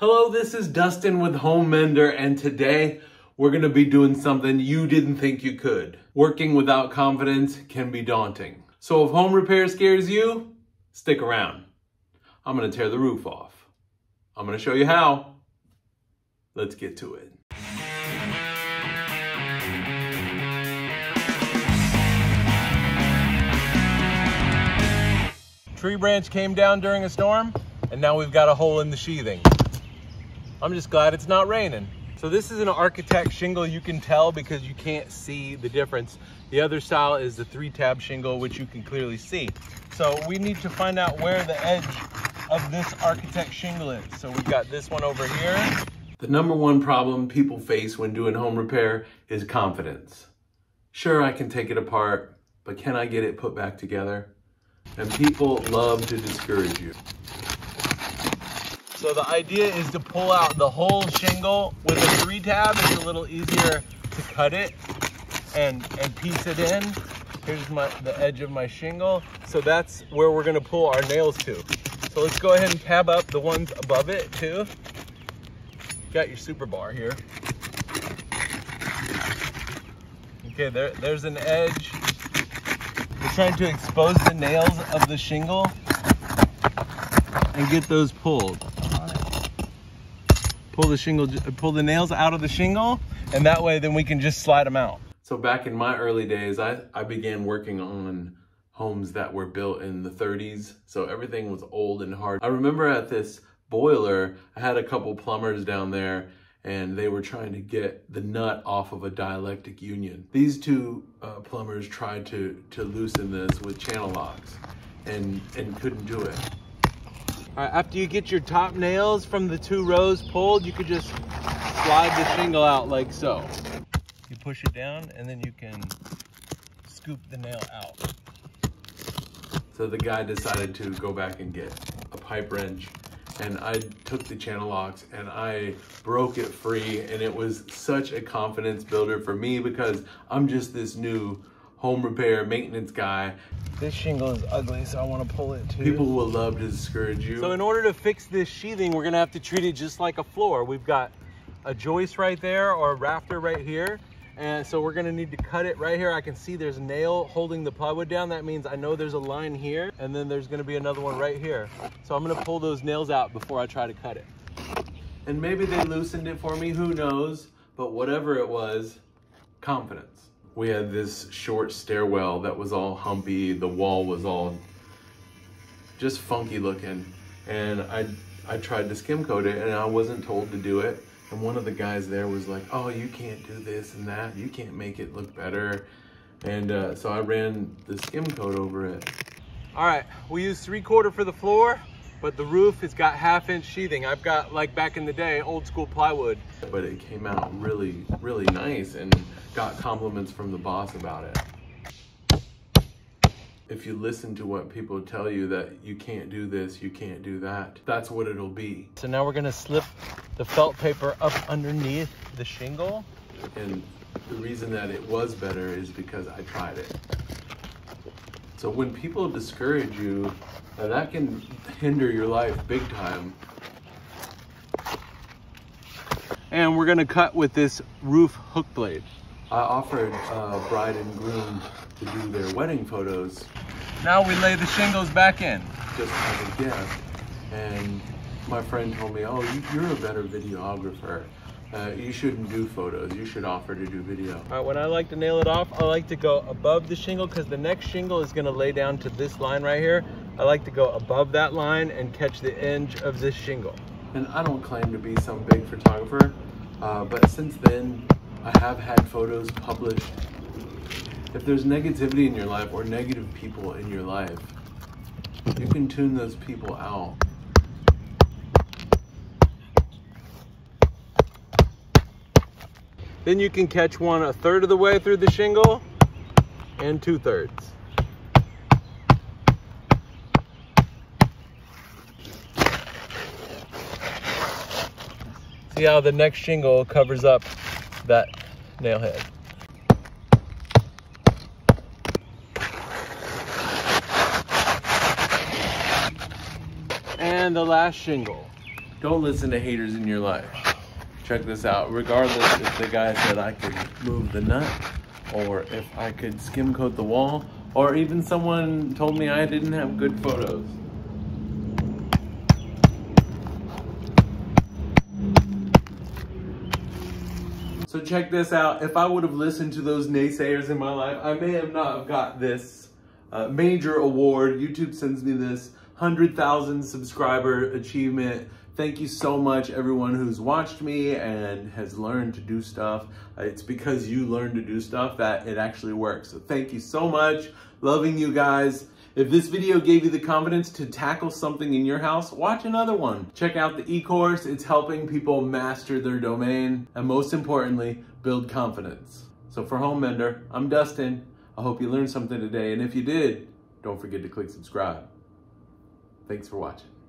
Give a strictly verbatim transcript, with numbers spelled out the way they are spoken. Hello, this is Dustin with Home Mender, and today we're going to be doing something you didn't think you could. Working without confidence can be daunting. So if home repair scares you, stick around. I'm going to tear the roof off. I'm going to show you how. Let's get to it. Tree branch came down during a storm, and now we've got a hole in the sheathing. I'm just glad it's not raining. So this is an architect shingle. You can tell because you can't see the difference. The other style is the three tab shingle, which you can clearly see. So we need to find out where the edge of this architect shingle is. So we've got this one over here. The number one problem people face when doing home repair is confidence. Sure, I can take it apart, but can I get it put back together? And people love to discourage you. So the idea is to pull out the whole shingle with a three tab. It's a little easier to cut it and, and piece it in. Here's my, the edge of my shingle. So that's where we're gonna pull our nails to. So let's go ahead and tab up the ones above it too. Got your super bar here. Okay, there, there's an edge. We're trying to expose the nails of the shingle and get those pulled. Pull the shingle, pull the nails out of the shingle, and that way then we can just slide them out. So back in my early days, I, I began working on homes that were built in the thirties. So everything was old and hard. I remember at this boiler, I had a couple plumbers down there and they were trying to get the nut off of a dialectic union. These two uh, plumbers tried to, to loosen this with channel locks and, and couldn't do it. All right, after you get your top nails from the two rows pulled, you could just slide the shingle out like so. You push it down and then you can scoop the nail out. So the guy decided to go back and get a pipe wrench, and I took the channel locks and I broke it free, and it was such a confidence builder for me because I'm just this new home repair maintenance guy. This shingle is ugly, so I want to pull it too. People will love to discourage you. So in order to fix this sheathing, we're gonna have to treat it just like a floor. We've got a joist right there or a rafter right here. And so we're gonna need to cut it right here. I can see there's a nail holding the plywood down. That means I know there's a line here, and then there's gonna be another one right here. So I'm gonna pull those nails out before I try to cut it. And maybe they loosened it for me, who knows? But whatever it was, confidence. We had this short stairwell that was all humpy. The wall was all just funky looking. And I I tried to skim coat it, and I wasn't told to do it. And one of the guys there was like, oh, you can't do this and that. You can't make it look better. And uh, so I ran the skim coat over it. All right, we used three quarter for the floor, but the roof has got half inch sheathing. I've got, like back in the day, old school plywood. But it came out really, really nice and got compliments from the boss about it. If you listen to what people tell you that you can't do this, you can't do that, that's what it'll be. So now we're gonna slip the felt paper up underneath the shingle. And the reason that it was better is because I tried it. So when people discourage you, now that can hinder your life big time. And we're gonna cut with this roof hook blade. I offered uh, bride and groom to do their wedding photos. Now we lay the shingles back in. Just as a gift. And my friend told me, oh, you're a better videographer. Uh, you shouldn't do photos, you should offer to do video. All right, when I like to nail it off, I like to go above the shingle because the next shingle is gonna lay down to this line right here. I like to go above that line and catch the edge of this shingle. And I don't claim to be some big photographer, uh, but since then, I have had photos published. If there's negativity in your life or negative people in your life, you can tune those people out. Then you can catch one a third of the way through the shingle and two thirds. See how the next shingle covers up that nail head. And the last shingle. Don't listen to haters in your life. Check this out. Regardless if the guy said I could move the nut, or if I could skim coat the wall, or even someone told me I didn't have good photos. So check this out. If I would have listened to those naysayers in my life, I may have not have got this uh, major award. YouTube sends me this one hundred thousand subscriber achievement. Thank you so much, everyone who's watched me and has learned to do stuff. It's because you learn to do stuff that it actually works. So thank you so much. Loving you guys. If this video gave you the confidence to tackle something in your house, watch another one. Check out the e-course. It's helping people master their domain and, most importantly, build confidence. So for Home Mender, I'm Dustin. I hope you learned something today. And if you did, don't forget to click subscribe. Thanks for watching.